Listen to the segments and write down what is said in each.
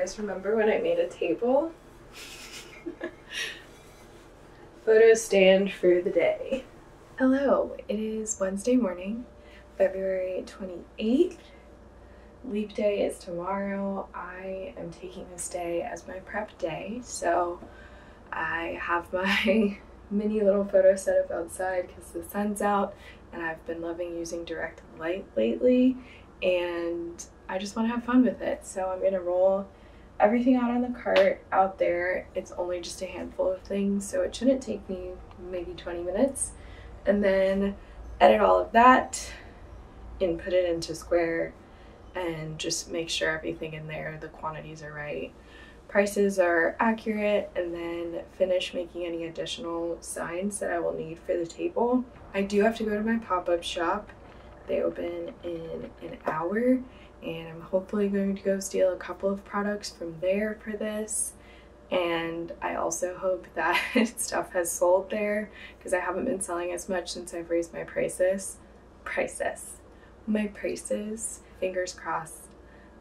guys remember when I made a table? Photo stand for the day. Hello, it is Wednesday morning, February 28th. Leap day is tomorrow. I am taking this day as my prep day, so I have my mini little photo setup outside because the sun's out and I've been loving using direct light lately and I just want to have fun with it. So I'm going to roll everything out on the cart out there. It's only just a handful of things, so it shouldn't take me maybe 20 minutes. And then edit all of that, input it into Square, and just make sure everything in there, the quantities are right, prices are accurate, and then finish making any additional signs that I will need for the table. I do have to go to my pop-up shop. They open in an hour, and I'm hopefully going to go steal a couple of products from there for this. And I also hope that stuff has sold there because I haven't been selling as much since I've raised my prices. Fingers crossed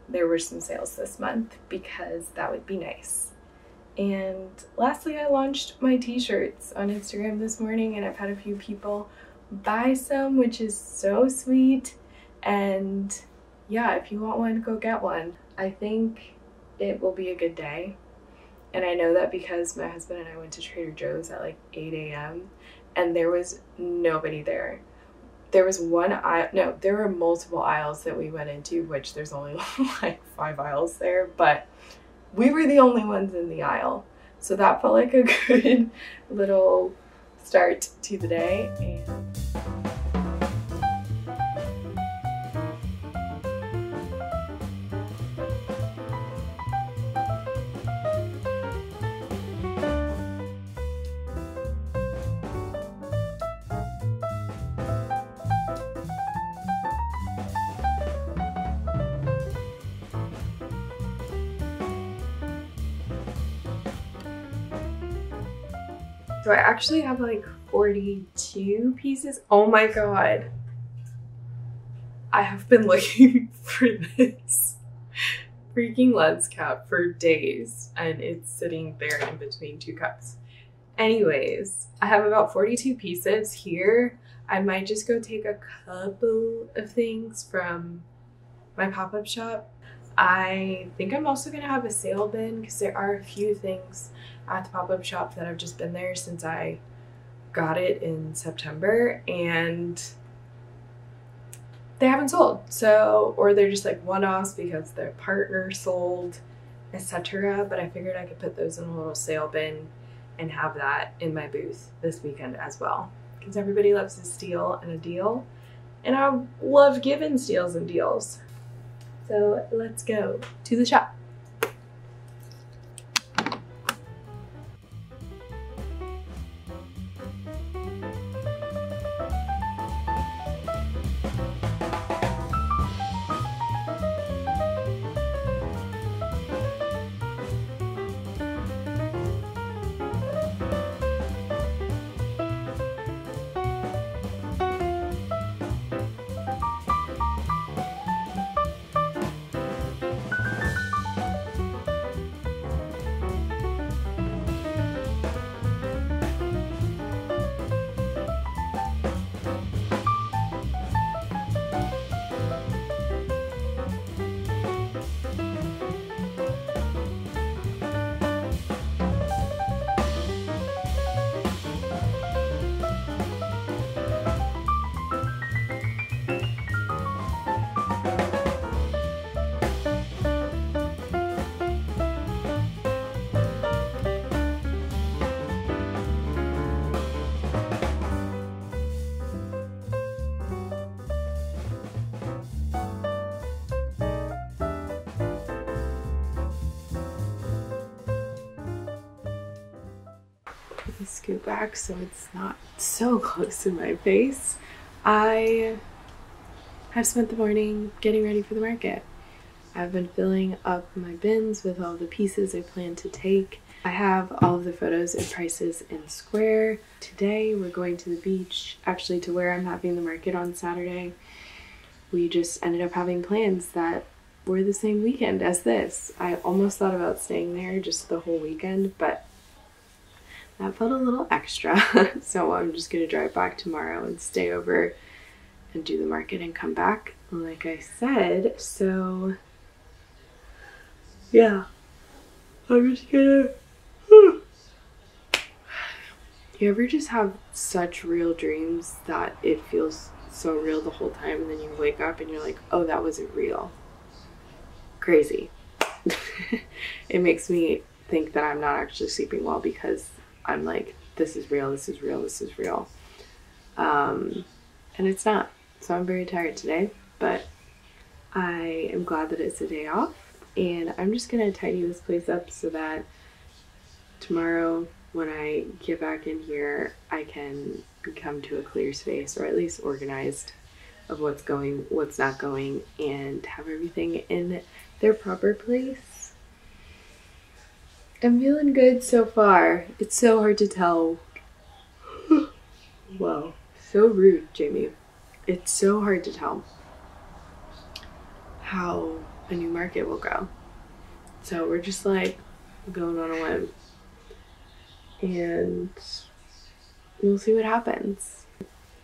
there were some sales this month because that would be nice. And lastly, I launched my t-shirts on Instagram this morning and I've had a few people buy some, which is so sweet. And yeah, if you want one, go get one. I think it will be a good day. And I know that because my husband and I went to Trader Joe's at like 8 a.m. and there was nobody there. There was one aisle, no, there were multiple aisles that we went into, which there's only like 5 aisles there, but we were the only ones in the aisle. So that felt like a good little start to the day. And so I actually have like 42 pieces. Oh my god. I have been looking for this freaking lens cap for days and it's sitting there in between 2 cups. Anyways, I have about 42 pieces here. I might just go take a couple of things from my pop-up shop. I think I'm also going to have a sale bin because there are a few things at the pop-up shop that have just been there since I got it in September and they haven't sold, so, or they're just like one-offs because their partner sold, etc. But I figured I could put those in a little sale bin and have that in my booth this weekend as well because everybody loves a steal and a deal and I love giving steals and deals. So let's go to the shop. Scoot back so it's not so close to my face. I have spent the morning getting ready for the market. I've been filling up my bins with all the pieces I plan to take. I have all of the photos and prices in Square. Today we're going to the beach, actually to where I'm having the market on Saturday. We just ended up having plans that for the same weekend as this. I almost thought about staying there just the whole weekend, but that felt a little extra. So I'm just gonna drive back tomorrow and stay over and do the market and come back, like I said. So yeah, I'm just gonna... You ever just have such real dreams that it feels so real the whole time, and then you wake up and you're like, oh, that wasn't real? Crazy. It makes me think that I'm not actually sleeping well because I'm like, this is real, this is real, this is real. And it's not. So I'm very tired today, but I am glad that it's a day off, and I'm just gonna tidy this place up so that tomorrow when I get back in here, I can come to a clear space, or at least organized of what's going, what's not going, and have everything in their proper place. I'm feeling good so far. It's so hard to tell. Wow, so rude, Jamie. It's so hard to tell how a new market will go. So we're just like going on a whim, and we'll see what happens.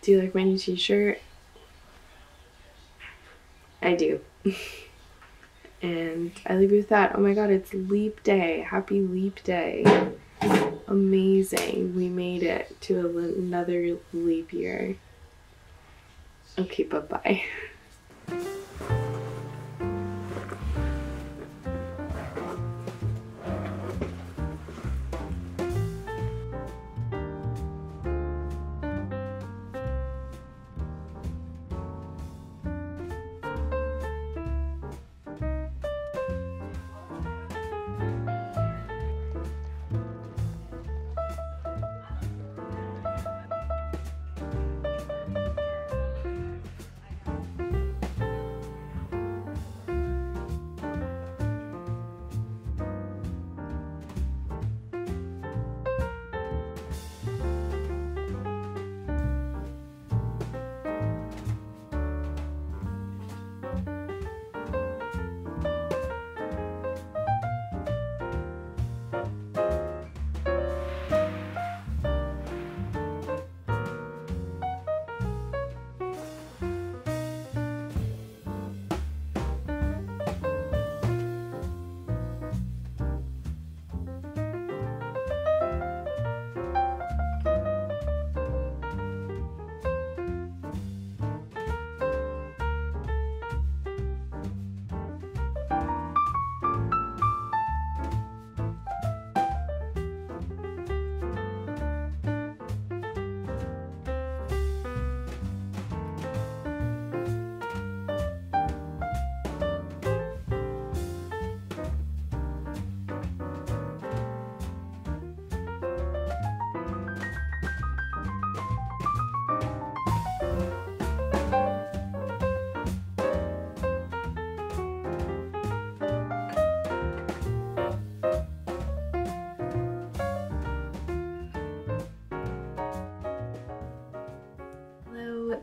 Do you like my new t-shirt? I do. And I leave you with that. Oh my god, it's leap day. Happy leap day. Amazing. We made it to another leap year. Okay, bye-bye.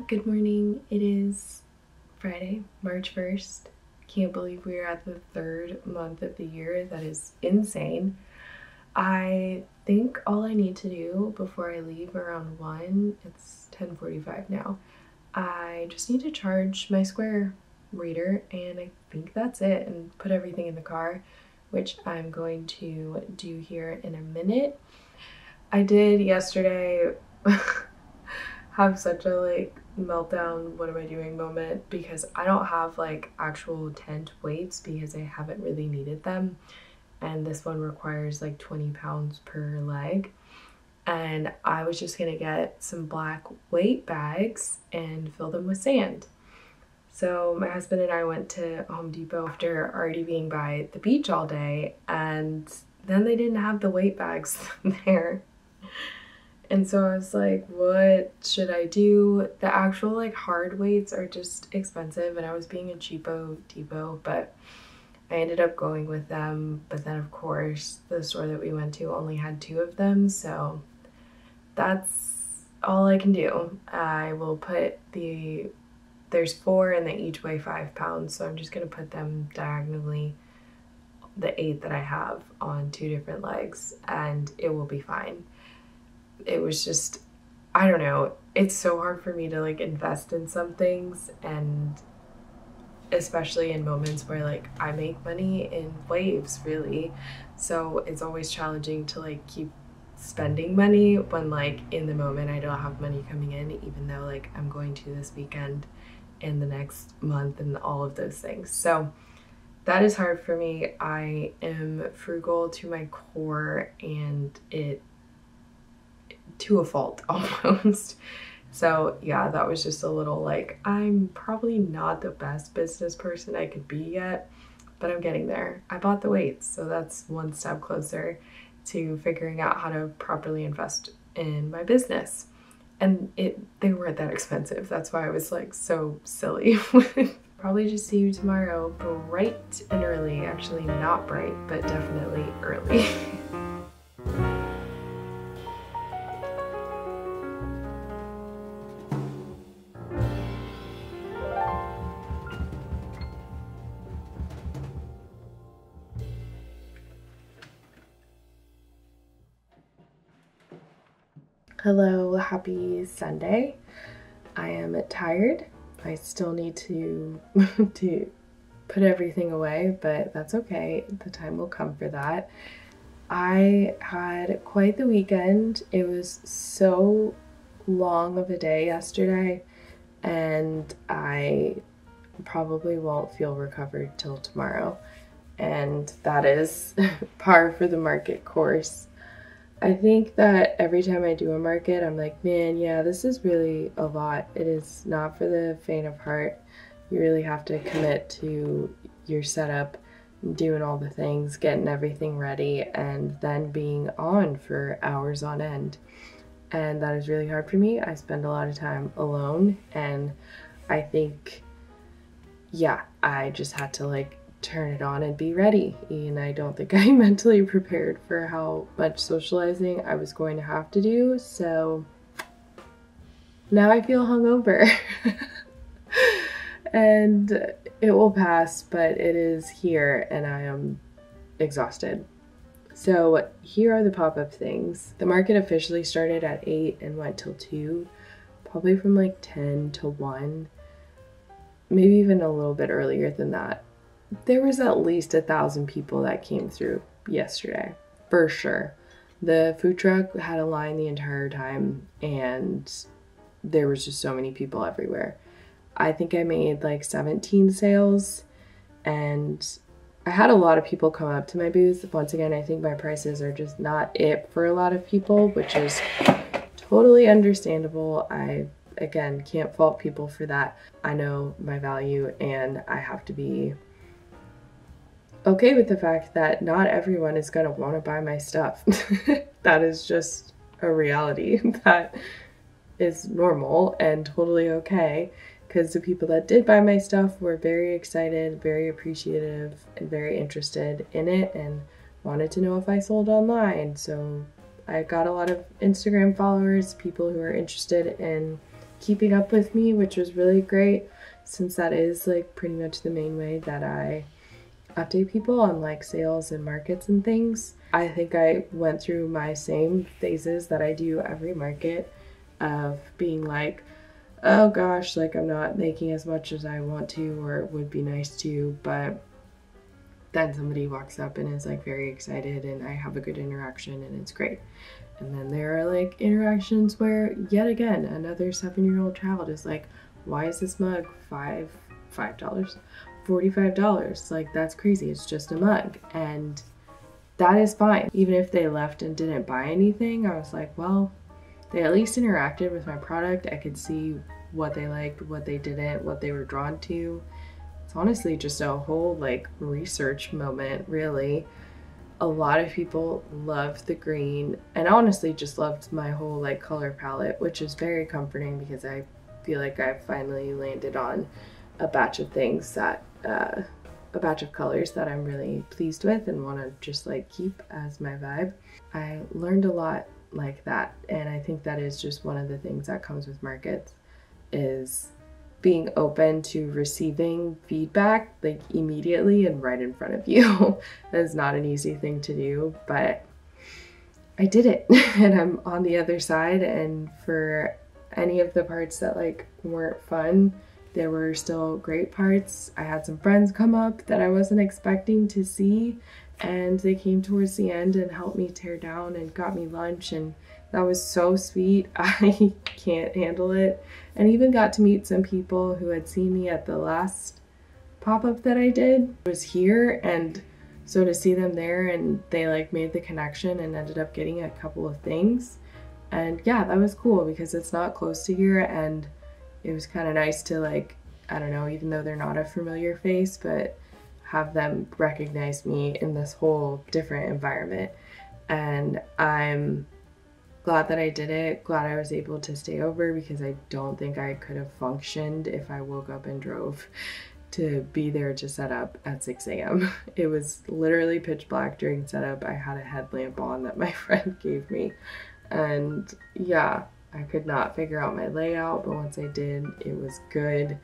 Good morning. It is Friday, March 1st. Can't believe we are at the third month of the year. That is insane. I think all I need to do before I leave around 1, it's 10:45 now, I just need to charge my Square reader, and I think that's it, and put everything in the car, which I'm going to do here in a minute. I did yesterday have such a like meltdown, what am I doing moment, because I don't have like actual tent weights because I haven't really needed them, and this one requires like 20 pounds per leg, and I was just gonna get some black weight bags and fill them with sand. So my husband and I went to Home Depot after already being by the beach all day, and then they didn't have the weight bags there. And so I was like, what should I do? The actual like hard weights are just expensive, and I was being a cheapo Depot, but I ended up going with them. But then of course the store that we went to only had 2 of them, so that's all I can do. I will put the There's four and they each weigh 5 pounds, so I'm just going to put them diagonally, the 8 that I have, on 2 different legs, and it will be fine. It was just, I don't know, it's so hard for me to like invest in some things, and especially in moments where like I make money in waves, really. So it's always challenging to like keep spending money when like in the moment I don't have money coming in, even though like I'm going to this weekend and the next month and all of those things. So that is hard for me. I am frugal to my core, and it to a fault almost. So yeah, that was just a little like, I'm probably not the best business person I could be yet, but I'm getting there. I bought the weights, so that's one step closer to figuring out how to properly invest in my business. And they weren't that expensive. That's why I was like so silly. Probably just see you tomorrow, bright and early. Actually not bright, but definitely early. Hello, happy Sunday. I am tired. I still need to, put everything away, but that's okay. The time will come for that. I had quite the weekend. It was so long of a day yesterday, and I probably won't feel recovered till tomorrow. And that is par for the market course. I think that every time I do a market, I'm like, man, yeah, this is really a lot. It is not for the faint of heart. You really have to commit to your setup, doing all the things, getting everything ready, and then being on for hours on end. And that is really hard for me. I spend a lot of time alone, and I think, yeah, I just had to like turn it on and be ready, and I don't think I mentally prepared for how much socializing I was going to have to do, so now I feel hungover. And it will pass, but it is here and I am exhausted. So here are the pop-up things. The market officially started at 8 and went till 2, probably from like 10 to 1, maybe even a little bit earlier than that. There was at least 1,000 people that came through yesterday, for sure. The food truck had a line the entire time, and there was just so many people everywhere. I think I made like 17 sales, and I had a lot of people come up to my booth. Once again, I think my prices are just not it for a lot of people, which is totally understandable. I, again, can't fault people for that. I know my value, and I have to be okay with the fact that not everyone is going to want to buy my stuff. That is just a reality that is normal and totally okay, because the people that did buy my stuff were very excited, very appreciative, and very interested in it, and wanted to know if I sold online. So I got a lot of Instagram followers, people who are interested in keeping up with me, which was really great, since that is like pretty much the main way that I update people on like sales and markets and things. I think I went through my same phases that I do every market of being like, oh gosh, like I'm not making as much as I want to, or it would be nice to, but then somebody walks up and is like very excited, and I have a good interaction, and it's great. And then there are like interactions where yet again another 7-year-old child is like, why is this mug $5? $45, like that's crazy, it's just a mug. And that is fine. Even if they left and didn't buy anything, I was like, well, they at least interacted with my product. I could see what they liked, what they didn't, what they were drawn to. It's honestly just a whole like research moment, really. A lot of people loved the green, and honestly just loved my whole like color palette, which is very comforting, because I feel like I've finally landed on a batch of things that a batch of colors that I'm really pleased with and want to just like keep as my vibe. I learned a lot like that, and I think that is just one of the things that comes with markets, is being open to receiving feedback like immediately and right in front of you. That is not an easy thing to do, but I did it and I'm on the other side. And for any of the parts that like weren't fun, there were still great parts. I had some friends come up that I wasn't expecting to see, and they came towards the end and helped me tear down and got me lunch, and that was so sweet. I can't handle it. And even got to meet some people who had seen me at the last pop-up that I did. I was here, and so to see them there, and they like made the connection and ended up getting a couple of things. And yeah, that was cool because it's not close to here, and it was kind of nice to like, I don't know, even though they're not a familiar face, but have them recognize me in this whole different environment. And I'm glad that I did it, glad I was able to stay over, because I don't think I could have functioned if I woke up and drove to be there to set up at 6 a.m. It was literally pitch black during setup. I had a headlamp on that my friend gave me. And yeah, I could not figure out my layout, but once I did, it was good.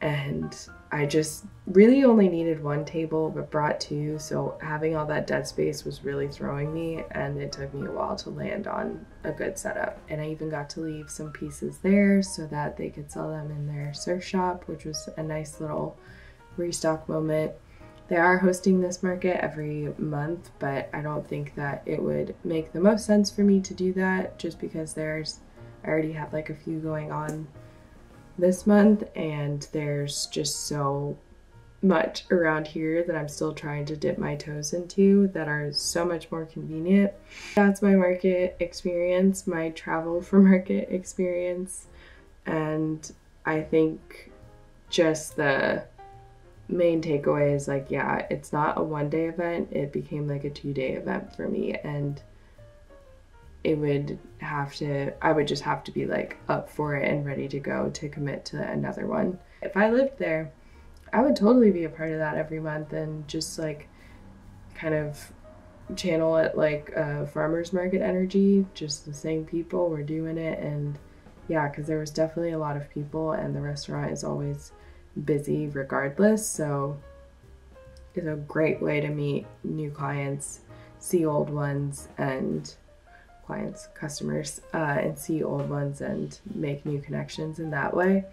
And I just really only needed one table, but brought two, so having all that dead space was really throwing me, and it took me a while to land on a good setup. And I even got to leave some pieces there so that they could sell them in their surf shop, which was a nice little restock moment. They are hosting this market every month, but I don't think that it would make the most sense for me to do that, just because I already have like a few going on this month, and there's just so much around here that I'm still trying to dip my toes into that are so much more convenient. That's my market experience, my travel for market experience, and I think just the main takeaway is like, yeah, it's not a one-day event. It became like a two-day event for me, and it would have to, I would just have to be like up for it and ready to go to commit to another one. If I lived there, I would totally be a part of that every month and just like kind of channel it like a farmer's market energy, just the same people were doing it. And yeah, because there was definitely a lot of people, and the restaurant is always busy regardless, so it's a great way to meet new clients, see old ones and make new connections in that way.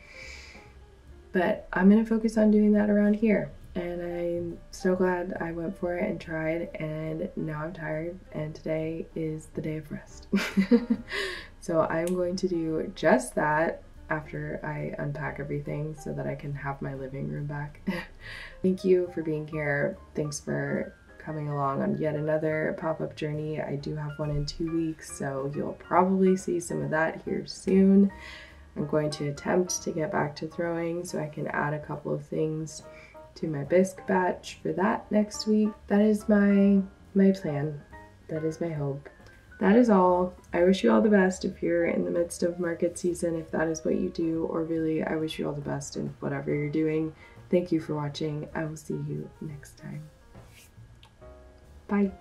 But I'm gonna focus on doing that around here, and I'm so glad I went for it and tried, and now I'm tired, and today is the day of rest. So I'm going to do just that after I unpack everything so that I can have my living room back. Thank you for being here. Thanks for coming along on yet another pop-up journey. I do have one in 2 weeks, so you'll probably see some of that here soon. I'm going to attempt to get back to throwing so I can add a couple of things to my bisque batch for that next week. That is my plan. That is my hope. That is all. I wish you all the best if you're in the midst of market season, if that is what you do, or really, I wish you all the best in whatever you're doing. Thank you for watching. I will see you next time. Bye.